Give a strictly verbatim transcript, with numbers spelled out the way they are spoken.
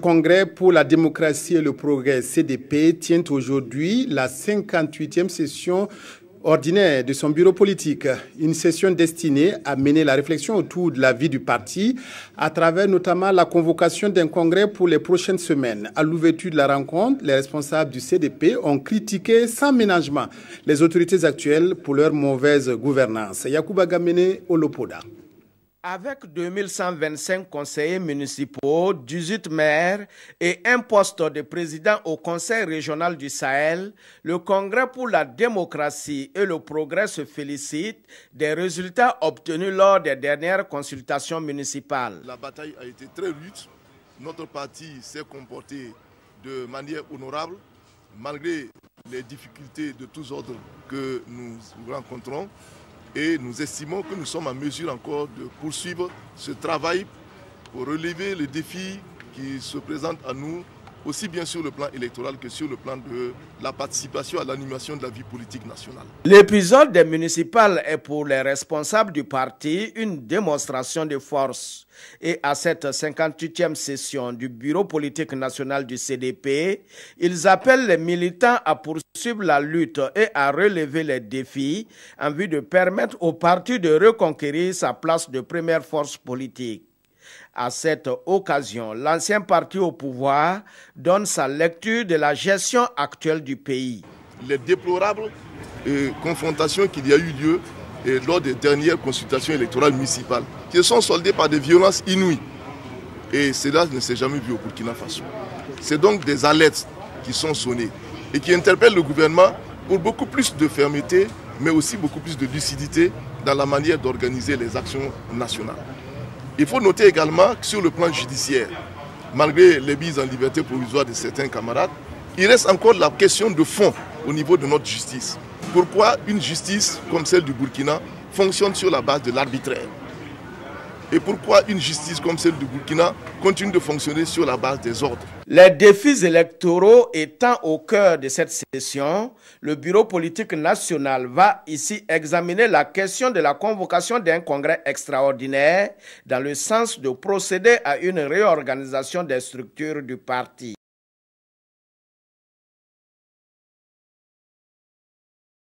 Le Congrès pour la démocratie et le progrès C D P tient aujourd'hui la cinquante-huitième session ordinaire de son bureau politique. Une session destinée à mener la réflexion autour de la vie du parti à travers notamment la convocation d'un congrès pour les prochaines semaines. À l'ouverture de la rencontre, les responsables du C D P ont critiqué sans ménagement les autorités actuelles pour leur mauvaise gouvernance. Yacouba Gamene, Olopoda. Avec deux mille cent vingt-cinq conseillers municipaux, dix-huit maires et un poste de président au Conseil régional du Sahel, le Congrès pour la démocratie et le progrès se félicite des résultats obtenus lors des dernières consultations municipales. La bataille a été très rude. Notre parti s'est comporté de manière honorable, malgré les difficultés de tous ordres que nous rencontrons. Et nous estimons que nous sommes en mesure encore de poursuivre ce travail pour relever les défis qui se présentent à nous, aussi bien sur le plan électoral que sur le plan de la participation à l'animation de la vie politique nationale. L'épisode des municipales est pour les responsables du parti une démonstration de force. Et à cette cinquante-huitième session du Bureau politique national du C D P, ils appellent les militants à poursuivre la lutte et à relever les défis en vue de permettre au parti de reconquérir sa place de première force politique. À cette occasion, l'ancien parti au pouvoir donne sa lecture de la gestion actuelle du pays. Les déplorables euh, confrontations qu'il y a eu lieu euh, lors des dernières consultations électorales municipales, qui se sont soldées par des violences inouïes. Et cela ne s'est jamais vu au Burkina Faso. C'est donc des alertes qui sont sonnées et qui interpellent le gouvernement pour beaucoup plus de fermeté, mais aussi beaucoup plus de lucidité dans la manière d'organiser les actions nationales. Il faut noter également que sur le plan judiciaire, malgré les mises en liberté provisoire de certains camarades, il reste encore la question de fond au niveau de notre justice. Pourquoi une justice comme celle du Burkina fonctionne sur la base de l'arbitraire? Et pourquoi une justice comme celle du Burkina continue de fonctionner sur la base des ordres? Les défis électoraux étant au cœur de cette session, le Bureau politique national va ici examiner la question de la convocation d'un congrès extraordinaire dans le sens de procéder à une réorganisation des structures du parti.